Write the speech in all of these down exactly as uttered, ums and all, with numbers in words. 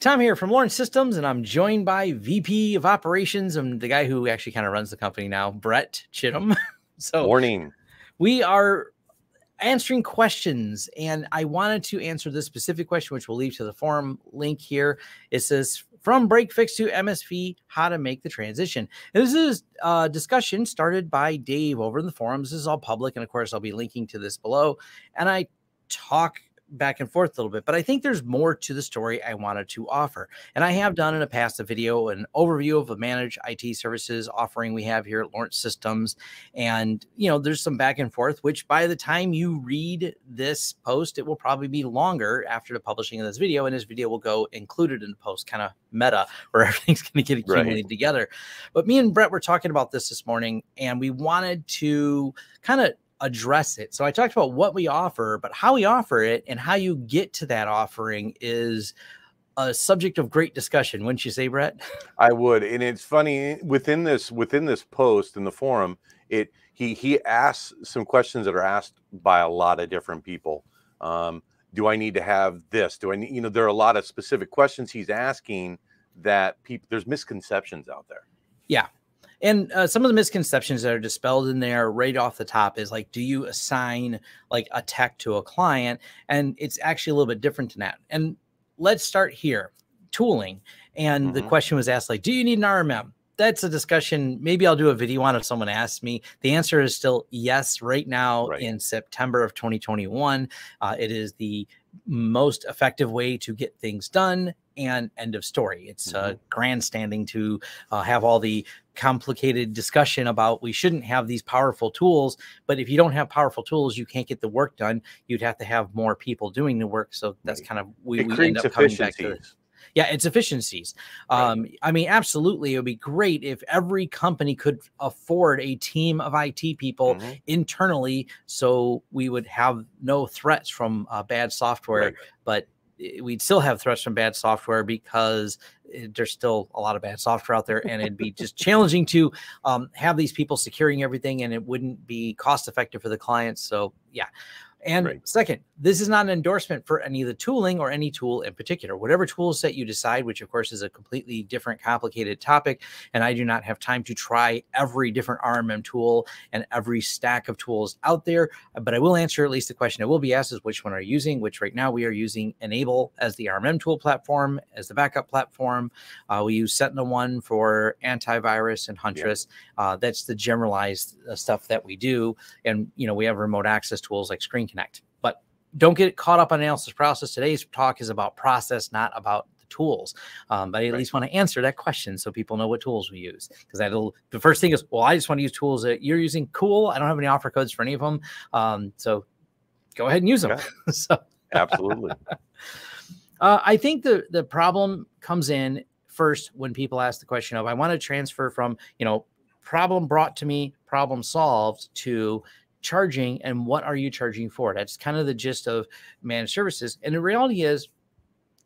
Tom here from Lawrence Systems, and I'm joined by V P of Operations and the guy who actually kind of runs the company now, Brett Chittum. So morning. We are answering questions, and I wanted to answer this specific question, which we'll leave to the forum link here. It says, from break fix to M S P, how to make the transition. And this is a discussion started by Dave over in the forums. This is all public, and of course, I'll be linking to this below. And I talk back and forth a little bit, but I think there's more to the story I wanted to offer. And I have done in the past a video, an overview of the managed I T services offering we have here at Lawrence Systems. And, you know, there's some back and forth, which by the time you read this post, it will probably be longer after the publishing of this video. And this video will go included in the post, kind of meta, where everything's going to get accumulated right together. But me and Brett were talking about this this morning, and we wanted to kind of address it. So I talked about what we offer, but how we offer it and how you get to that offering is a subject of great discussion, wouldn't you say, Brett? I would. And it's funny, within this within this post in the forum, it he he asks some questions that are asked by a lot of different people. Um, do I need to have this? Do I need, you know, there are a lot of specific questions he's asking that people, there's misconceptions out there. Yeah. And uh, some of the misconceptions that are dispelled in there right off the top is like, do you assign like a tech to a client? And it's actually a little bit different than that. And let's start here, tooling. And mm-hmm. the question was asked, like, do you need an R M M? That's a discussion. Maybe I'll do a video on if someone asks me. The answer is still yes. Right now right. in September of twenty twenty-one, uh, it is the most effective way to get things done, and end of story. It's mm-hmm. uh, grandstanding to uh, have all the complicated discussion about we shouldn't have these powerful tools, but if you don't have powerful tools, you can't get the work done. You'd have to have more people doing the work. So that's kind of, we, we end up coming back to this. Yeah, it's efficiencies. Um, right. I mean, absolutely, it would be great if every company could afford a team of I T people mm-hmm. internally, so we would have no threats from uh, bad software, right. but we'd still have threats from bad software because there's still a lot of bad software out there, and it'd be just challenging to um, have these people securing everything, and it wouldn't be cost effective for the clients. So yeah. And right. second, this is not an endorsement for any of the tooling or any tool in particular. Whatever tool set you decide, which of course is a completely different, complicated topic, and I do not have time to try every different R M M tool and every stack of tools out there, but I will answer at least the question that will be asked is which one are you using, which right now we are using Enable as the R M M tool platform, as the backup platform. Uh, we use Sentinel One for antivirus and Huntress. Yeah. Uh, that's the generalized uh, stuff that we do. And, you know, we have remote access tools like Screen Connect, but don't get caught up on analysis process. Today's talk is about process, not about the tools. Um, but I at right. least want to answer that question so people know what tools we use, because that'll, the first thing is, well, I just want to use tools that you're using. Cool. I don't have any offer codes for any of them. Um, so go ahead and use them. Yeah. So absolutely. uh, I think the, the problem comes in first when people ask the question of, I want to transfer from, you know, problem brought to me, problem solved, to charging, and what are you charging for? That's kind of the gist of managed services. And the reality is,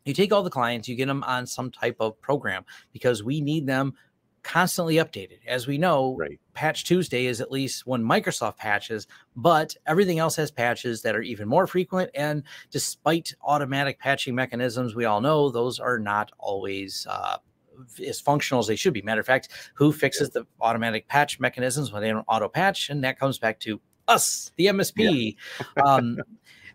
you take all the clients, you get them on some type of program because we need them constantly updated. As we know, right. Patch Tuesday is at least when Microsoft patches, but everything else has patches that are even more frequent. And despite automatic patching mechanisms, we all know those are not always uh, as functional as they should be. Matter of fact, who fixes yeah. the automatic patch mechanisms when they don't auto patch? And that comes back to us, the M S P. Yeah. um,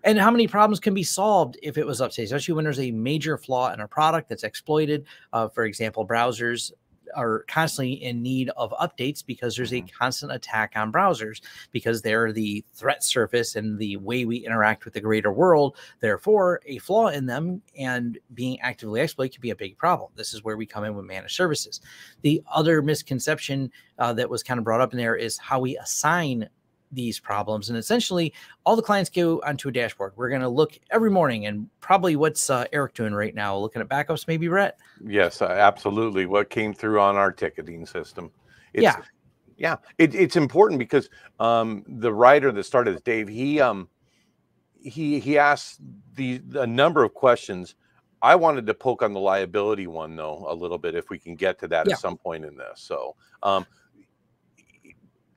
and how many problems can be solved if it was updated, especially when there's a major flaw in a product that's exploited. Uh, for example, browsers are constantly in need of updates because there's a constant attack on browsers because they're the threat surface and the way we interact with the greater world. Therefore, a flaw in them and being actively exploited could be a big problem. This is where we come in with managed services. The other misconception uh, that was kind of brought up in there is how we assign these problems. And essentially all the clients go onto a dashboard. We're going to look every morning, and probably what's uh, Eric doing right now, looking at backups, maybe, Brett? Yes, absolutely. What came through on our ticketing system. It's, yeah. Yeah. It, it's important because um, the writer that started this, Dave, he, um, he, he asked the, a number of questions. I wanted to poke on the liability one though, a little bit, if we can get to that yeah. at some point in this. So, um,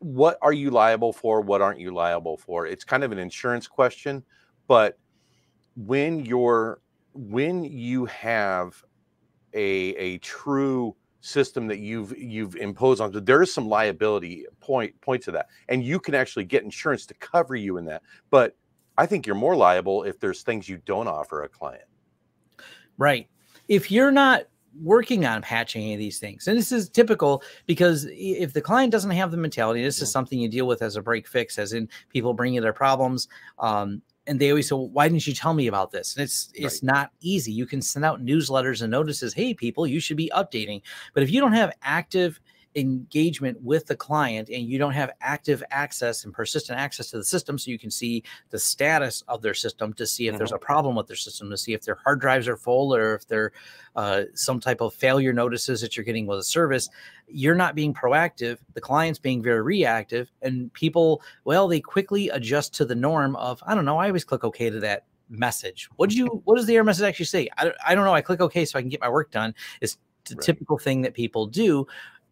what are you liable for? What aren't you liable for? It's kind of an insurance question, but when you're, when you have a a true system that you've you've imposed on. There is some liability point point to that, and you can actually get insurance to cover you in that. But I think you're more liable if there's things you don't offer a client. Right. If you're not working on patching any of these things, and this is typical, because if the client doesn't have the mentality, this yeah. is something you deal with as a break fix, as in people bring you their problems. Um, and they always say, well, why didn't you tell me about this? And it's, it's right. not easy. You can send out newsletters and notices. Hey, people, you should be updating. But if you don't have active engagement with the client, and you don't have active access and persistent access to the system, so you can see the status of their system to see if mm-hmm. there's a problem with their system, to see if their hard drives are full, or if they're uh, some type of failure notices that you're getting with a service, you're not being proactive. The client's being very reactive, and people, well, they quickly adjust to the norm of, I don't know, I always click okay to that message. What do you, what does the error message actually say? I don't, I don't know. I click okay so I can get my work done. It's the right. typical thing that people do.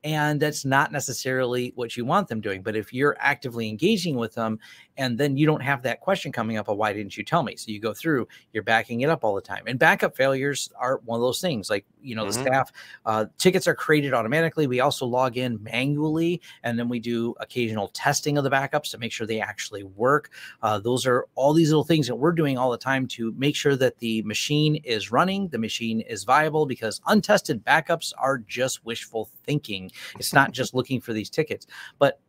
And that's not necessarily what you want them doing. But if you're actively engaging with them, and then you don't have that question coming up of why didn't you tell me? So you go through, you're backing it up all the time. And backup failures are one of those things. Like, you know, mm-hmm. the staff uh, tickets are created automatically. We also log in manually, and then we do occasional testing of the backups to make sure they actually work. Uh, those are all these little things that we're doing all the time to make sure that the machine is running, the machine is viable, because untested backups are just wishful thinking. It's not just looking for these tickets, but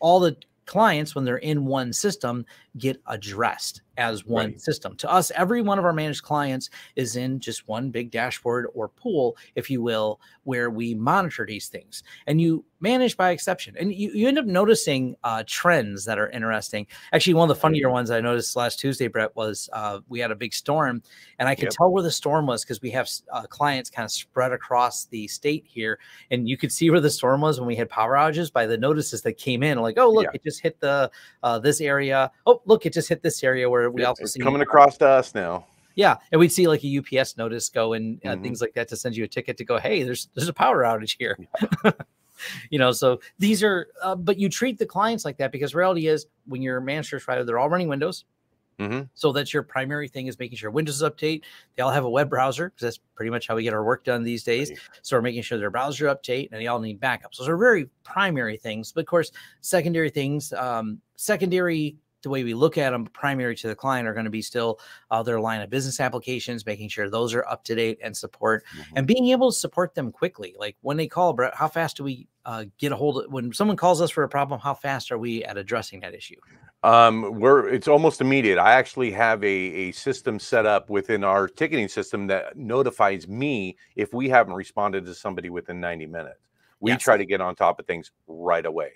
all the clients, when they're in one system, get addressed as one right. system. To us, every one of our managed clients is in just one big dashboard or pool, if you will, where we monitor these things, and you manage by exception. And you, you end up noticing uh, trends that are interesting. Actually, one of the funnier ones I noticed last Tuesday, Brett, was uh, we had a big storm, and I could yep. tell where the storm was because we have uh, clients kind of spread across the state here, and you could see where the storm was when we had power outages by the notices that came in. Like, oh, look, yeah. it just hit the uh, this area. Oh, look, it just hit this area where we also see coming across to us now. Yeah. And we'd see like a U P S notice go and uh, mm-hmm. things like that to send you a ticket to go, hey, there's, there's a power outage here, yeah. you know? So these are, uh, but you treat the clients like that, because reality is when you're a managed service provider, they're all running Windows. Mm-hmm. So that's your primary thing, is making sure Windows update. They all have a web browser, because that's pretty much how we get our work done these days. Right. So we're making sure their browser update, and they all need backups. Those are very primary things, but of course, secondary things, um, secondary the way we look at them, primary to the client, are going to be still uh, their line of business applications, making sure those are up to date and support, mm-hmm. and being able to support them quickly. Like when they call, Brett, how fast do we uh, get a hold of, when someone calls us for a problem, how fast are we at addressing that issue? Um, we're, it's almost immediate. I actually have a, a system set up within our ticketing system that notifies me if we haven't responded to somebody within ninety minutes. We yes. try to get on top of things right away.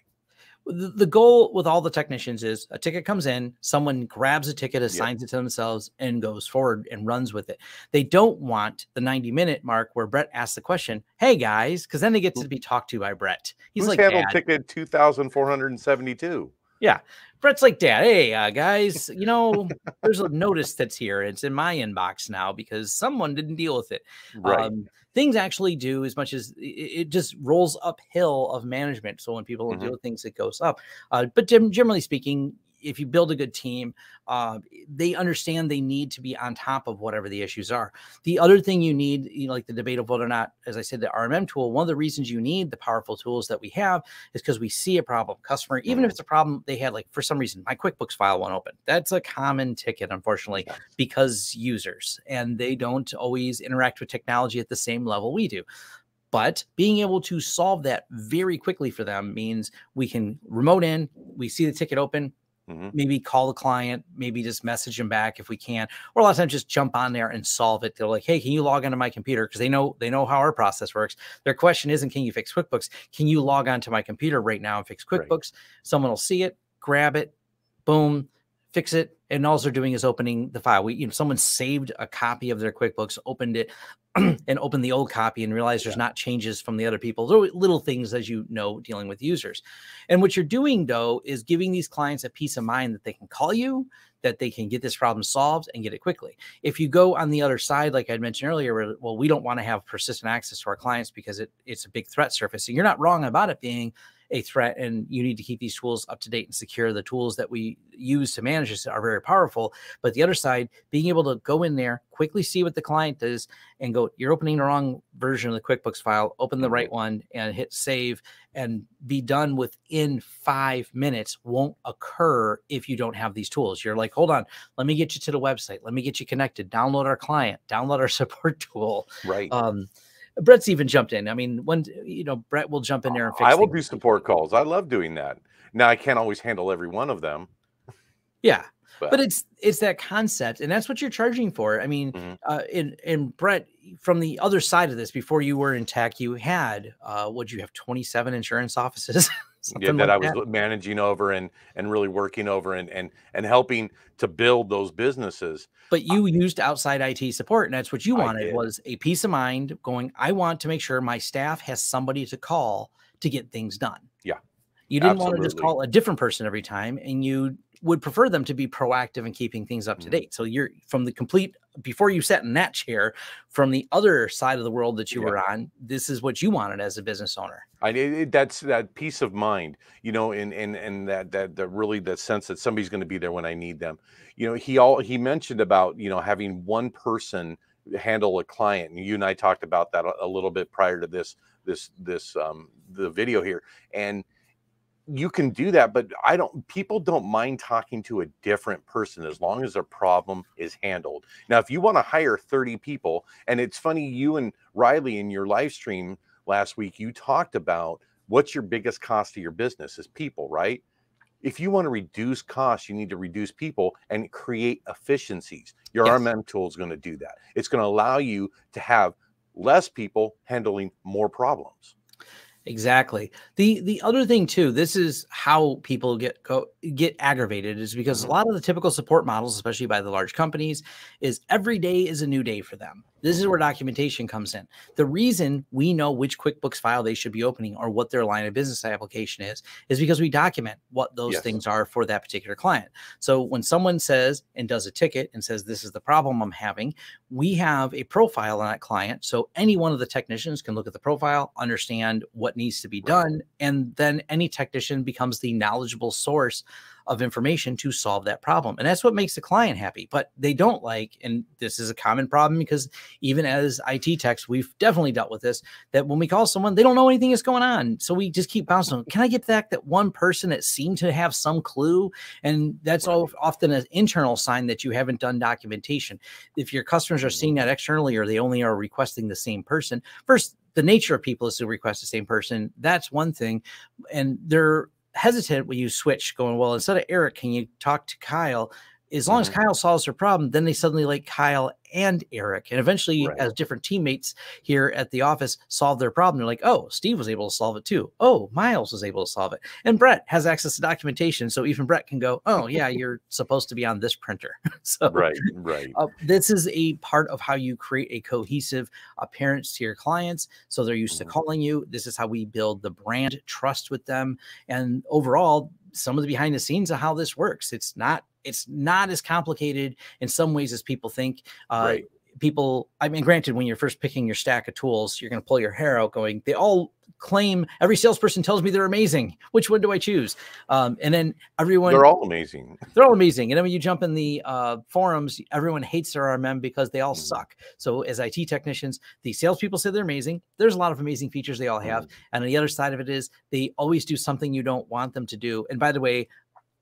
The goal with all the technicians is a ticket comes in, someone grabs a ticket, assigns yep. it to themselves, and goes forward and runs with it. They don't want the ninety minute mark where Brett asks the question, hey guys, because then they get to be talked to by Brett. He's Who's like, handled ticket two thousand four hundred seventy-two. Yeah. Brett's like, dad, hey uh, guys, you know, there's a notice that's here. It's in my inbox now because someone didn't deal with it. Right. Um, things actually do, as much as it just rolls uphill of management. So when people mm-hmm. don't deal with things, it goes up. Uh, but generally speaking, if you build a good team, uh, they understand they need to be on top of whatever the issues are. The other thing you need, you know, like the debate of whether or not, as I said, the R M M tool, one of the reasons you need the powerful tools that we have is because we see a problem. Customer, even if it's a problem they had, like for some reason, my QuickBooks file won't open. That's a common ticket, unfortunately, yeah. because users, and they don't always interact with technology at the same level we do. But being able to solve that very quickly for them means we can remote in, we see the ticket open, mm-hmm. maybe call the client, maybe just message them back if we can, or a lot of times just jump on there and solve it. They're like, hey, can you log onto my computer? Because they know they know how our process works. Their question isn't, can you fix QuickBooks? Can you log onto my computer right now and fix QuickBooks? Right. Someone will see it, grab it, boom, fix it. And all they're doing is opening the file. We, you know, someone saved a copy of their QuickBooks, opened it, and opened the old copy and realized yeah. there's not changes from the other people. There are little things, as you know, dealing with users. And what you're doing, though, is giving these clients a peace of mind that they can call you, that they can get this problem solved and get it quickly. If you go on the other side, like I mentioned earlier, where, well, we don't want to have persistent access to our clients because it, it's a big threat surface. And you're not wrong about it being a threat, and you need to keep these tools up to date and secure. The tools that we use to manage this are very powerful. But the other side, being able to go in there, quickly see what the client is and go, you're opening the wrong version of the QuickBooks file, open the right one and hit save and be done within five minutes won't occur if you don't have these tools. You're like, hold on, let me get you to the website. Let me get you connected, download our client, download our support tool. Right. Um, Brett's even jumped in. I mean, when, you know, Brett will jump in there and fix I will do support calls. I love doing that. Now I can't always handle every one of them. Yeah. But, but it's, it's that concept, and that's what you're charging for. I mean, mm-hmm. uh, and, and Brett, from the other side of this, before you were in tech, you had, uh, what'd you have? twenty-seven insurance offices. Yeah, that like I was that. managing over and, and really working over and, and, and helping to build those businesses. But you I, used outside I T support, and that's what you wanted, was a peace of mind going, I want to make sure my staff has somebody to call to get things done. Yeah. You didn't Absolutely. want to just call a different person every time, and you would prefer them to be proactive in keeping things up to date. Mm-hmm. So you're from the complete, before you sat in that chair, from the other side of the world that you yeah. were on, this is what you wanted as a business owner. I it, that's that peace of mind, you know, and, and, and that, that, that really the sense that somebody's going to be there when I need them. You know, he all, he mentioned about, you know, having one person handle a client. And you and I talked about that a, a little bit prior to this, this, this, um, the video here. And you can do that, but I don't, people don't mind talking to a different person as long as their problem is handled. Now, if you want to hire thirty people, and it's funny, you and Riley in your live stream last week, you talked about what's your biggest cost to your business is people, right? If you want to reduce costs, you need to reduce people and create efficiencies. Your yes. R M M tool is going to do that. It's going to allow you to have less people handling more problems. Exactly. The, the other thing too, this is how people get, go, get aggravated, is because a lot of the typical support models, especially by the large companies, is every day is a new day for them. This is where documentation comes in. The reason we know which QuickBooks file they should be opening or what their line of business application is, is because we document what those yes. things are for that particular client. So when someone says and does a ticket and says, this is the problem I'm having, we have a profile on that client. So any one of the technicians can look at the profile, understand what needs to be done, and then any technician becomes the knowledgeable source of information to solve that problem. And that's what makes the client happy. But they don't like, and this is a common problem, because even as I T techs, we've definitely dealt with this, that when we call someone, they don't know anything that's going on. So we just keep bouncing. Can I get back that one person that seemed to have some clue? And that's all, often an internal sign that you haven't done documentation. If your customers are seeing that externally, or they only are requesting the same person, first, the nature of people is to request the same person. That's one thing. And they're hesitant when you switch, going, well, instead of Eric, can you talk to Kyle? As long mm-hmm. as Kyle solves her problem, then they suddenly like Kyle and Eric. And eventually, right. as different teammates here at the office solve their problem, they're like, oh, Steve was able to solve it too. Oh, Miles was able to solve it. And Brett has access to documentation. So even Brett can go, oh, yeah, you're supposed to be on this printer. So right, right. Uh, this is a part of how you create a cohesive appearance to your clients. So they're used mm-hmm. to calling you. This is how we build the brand trust with them. And overall, some of the behind the scenes of how this works. It's not, it's not as complicated in some ways as people think. Uh, right. People, I mean, granted, when you're first picking your stack of tools, you're going to pull your hair out going, they all claim, every salesperson tells me they're amazing. Which one do I choose? Um, and then everyone, they're all amazing. They're all amazing. And then when you jump in the uh, forums, everyone hates their R M M because they all mm. suck. So as I T technicians, the salespeople say they're amazing. There's a lot of amazing features they all have. Mm. And on the other side of it is they always do something you don't want them to do. And by the way,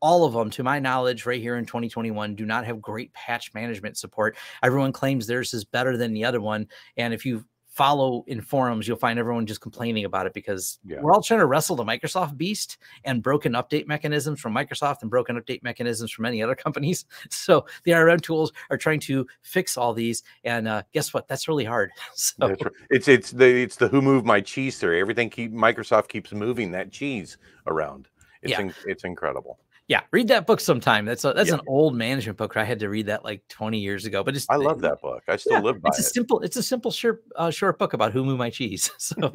all of them, to my knowledge, right here in twenty twenty-one, do not have great patch management support. Everyone claims theirs is better than the other one. And if you follow in forums, you'll find everyone just complaining about it, because yeah. we're all trying to wrestle the Microsoft beast and broken update mechanisms from Microsoft and broken update mechanisms from many other companies. So the R M M tools are trying to fix all these. And uh, guess what? That's really hard. So right. It's it's the, it's the who moved my cheese theory. Everything keep, Microsoft keeps moving that cheese around. It's yeah. in, it's incredible. Yeah, read that book sometime. That's a, that's yeah. an old management book. I had to read that like twenty years ago. But it's, I love that book. I still yeah, live by it's a it. Simple, it's a simple, short, uh, short book about who moved my cheese. So,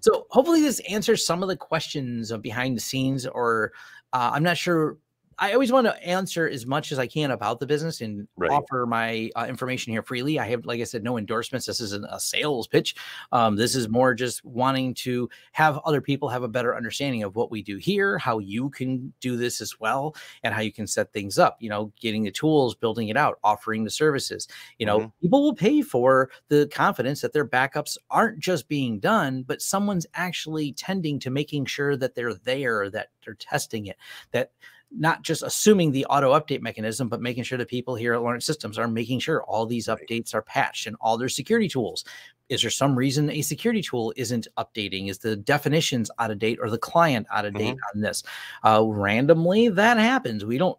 so hopefully this answers some of the questions of behind the scenes. Or uh, I'm not sure. I always want to answer as much as I can about the business and right. offer my uh, information here freely. I have, like I said, no endorsements. This isn't a sales pitch. Um, this is more just wanting to have other people have a better understanding of what we do here, how you can do this as well, and how you can set things up, you know, getting the tools, building it out, offering the services, you know, mm-hmm. people will pay for the confidence that their backups aren't just being done, but someone's actually tending to making sure that they're there, that they're testing it, that not just assuming the auto update mechanism, but making sure that people here at Lawrence Systems are making sure all these updates are patched and all their security tools. Is there some reason a security tool isn't updating? Is the definitions out of date or the client out of date mm-hmm. on this? Uh, randomly, that happens. We don't,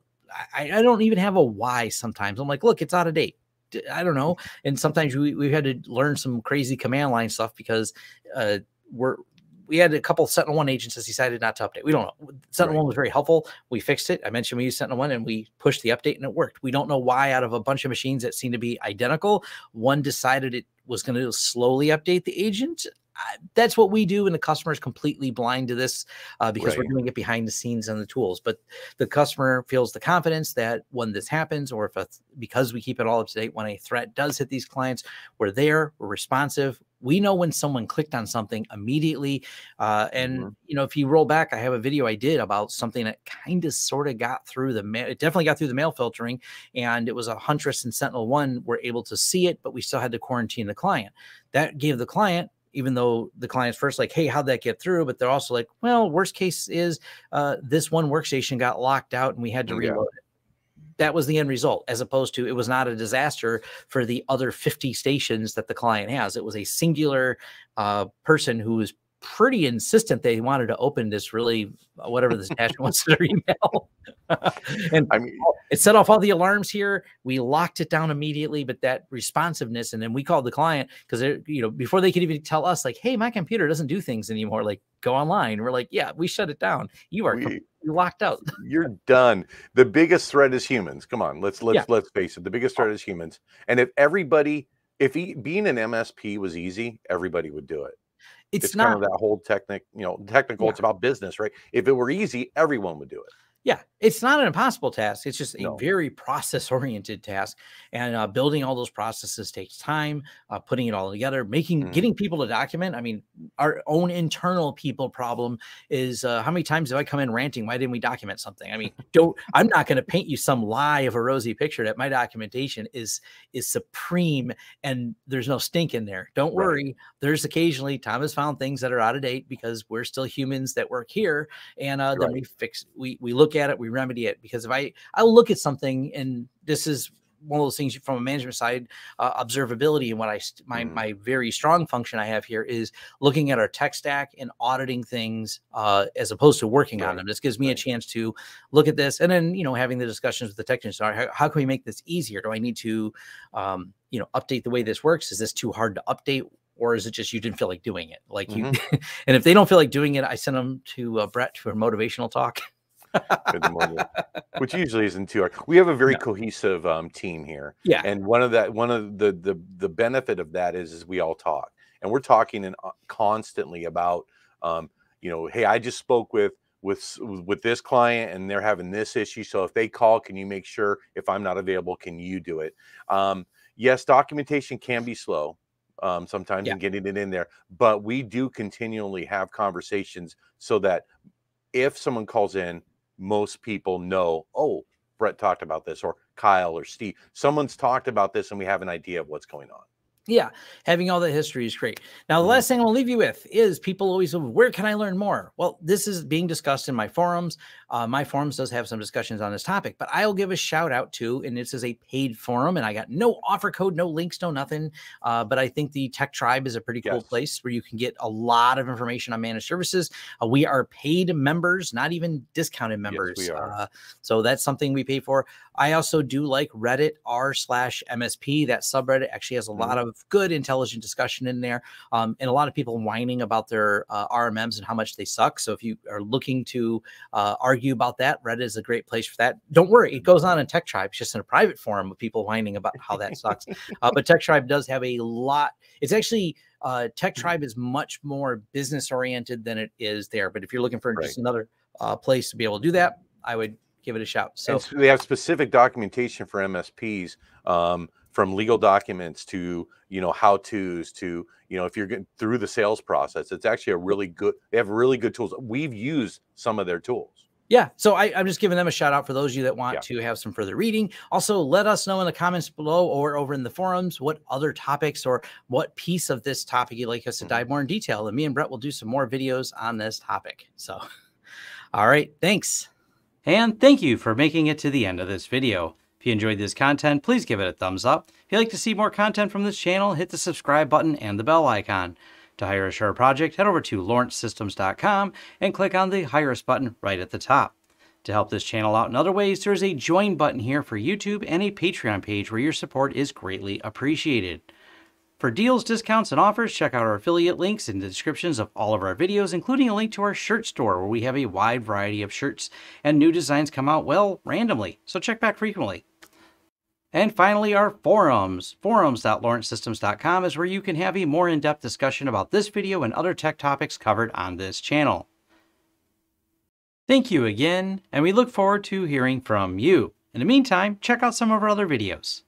I, I don't even have a why sometimes. I'm like, look, it's out of date. I don't know. And sometimes we, we had to learn some crazy command line stuff because uh, we're, we had a couple of Sentinel One agents that decided not to update. We don't know. Sentinel right. One was very helpful. We fixed it. I mentioned we used Sentinel One and we pushed the update and it worked. We don't know why out of a bunch of machines that seem to be identical, one decided it was going to slowly update the agent. That's what we do. And the customer is completely blind to this uh, because right. we're doing it behind the scenes on the tools. But the customer feels the confidence that when this happens, or if a because we keep it all up to date, when a threat does hit these clients, we're there, we're responsive. We know when someone clicked on something immediately. Uh, and, mm-hmm. you know, if you roll back, I have a video I did about something that kind of sort of got through the mail. It definitely got through the mail filtering. And it was a Huntress and Sentinel One were able to see it, but we still had to quarantine the client. That gave the client, even though the client's first like, hey, how'd that get through? But they're also like, well, worst case is uh, this one workstation got locked out and we had to yeah. reload it. That was the end result, as opposed to it was not a disaster for the other fifty stations that the client has. It was a singular uh, person who was pretty insistent they wanted to open this really, whatever this dash wants to email. And I mean, it set off all the alarms here. We locked it down immediately, but that responsiveness, and then we called the client because, you know, before they could even tell us like, hey, my computer doesn't do things anymore. Like, go online. We're like, yeah, we shut it down. You are we, locked out. You're done. The biggest threat is humans. Come on. Let's, let's, yeah. let's face it. The biggest threat is humans. And if everybody, if he, being an M S P was easy, everybody would do it. It's, it's not kind of that whole technic, you know, technical, yeah. it's about business, right? If it were easy, everyone would do it. Yeah, it's not an impossible task. It's just a no. very process-oriented task, and uh, building all those processes takes time. Uh, putting it all together, making, mm. getting people to document. I mean, our own internal people problem is uh, how many times do I come in ranting? Why didn't we document something? I mean, don't. I'm not going to paint you some lie of a rosy picture that my documentation is is supreme and there's no stink in there. Don't right. worry. There's occasionally Tom has found things that are out of date because we're still humans that work here, and uh, then right. we fix. We we look at it, we remedy it, because if I, I look at something, and this is one of those things from a management side, uh, observability. And what I, my, mm. my very strong function I have here is looking at our tech stack and auditing things uh, as opposed to working right. on them. This gives me right. a chance to look at this and then, you know, having the discussions with the technicians. How, how can we make this easier? Do I need to, um, you know, update the way this works? Is this too hard to update? Or is it just you didn't feel like doing it? Like mm-hmm. you, and if they don't feel like doing it, I send them to uh, Brett for a motivational talk. Which usually isn't too hard. We have a very no. cohesive um, team here, yeah. And one of that, one of the the the benefit of that is, is we all talk, and we're talking and uh, constantly about, um, you know, hey, I just spoke with with with this client, and they're having this issue. So if they call, can you make sure if I'm not available, can you do it? Um, yes, documentation can be slow. Um, sometimes yeah. in getting it in there, but we do continually have conversations so that if someone calls in, most people know, oh, Brett talked about this, or Kyle or Steve, someone's talked about this and we have an idea of what's going on. Yeah. Having all that history is great. Now, the last thing I'll leave you with is people always say, where can I learn more? Well, this is being discussed in my forums. Uh, my forums does have some discussions on this topic, but I'll give a shout out to, and this is a paid forum and I got no offer code, no links, no nothing. Uh, but I think the Tech Tribe is a pretty cool yes. place where you can get a lot of information on managed services. Uh, we are paid members, not even discounted members. Yes, we are. Uh, so that's something we pay for. I also do like Reddit r slash M S P. That subreddit actually has a mm-hmm. lot of good intelligent discussion in there, um, and a lot of people whining about their uh, R M Ms and how much they suck. So if you are looking to uh, argue about that, Reddit is a great place for that. Don't worry, it goes on in Tech Tribe. It's just in a private forum with people whining about how that sucks. Uh, but Tech Tribe does have a lot. It's actually uh, Tech Tribe is much more business oriented than it is there. But if you're looking for right. just another uh, place to be able to do that, I would give it a shot. So, so we have specific documentation for M S Ps, um, from legal documents to, you know, how to's to, you know, if you're getting through the sales process, it's actually a really good, they have really good tools. We've used some of their tools. Yeah. So I, I'm just giving them a shout out for those of you that want yeah. to have some further reading. Also, let us know in the comments below or over in the forums what other topics or what piece of this topic you'd like us to dive more in detail. And me and Brett will do some more videos on this topic. So, all right. Thanks. And thank you for making it to the end of this video. If you enjoyed this content, please give it a thumbs up. If you'd like to see more content from this channel, hit the subscribe button and the bell icon. To hire a Sure project, head over to Lawrence Systems dot com and click on the Hire Us button right at the top. To help this channel out in other ways, there's a Join button here for YouTube and a Patreon page where your support is greatly appreciated. For deals, discounts, and offers, check out our affiliate links in the descriptions of all of our videos, including a link to our shirt store where we have a wide variety of shirts and new designs come out, well, randomly, so check back frequently. And finally, our forums. Forums dot Lawrence Systems dot com is where you can have a more in-depth discussion about this video and other tech topics covered on this channel. Thank you again, and we look forward to hearing from you. In the meantime, check out some of our other videos.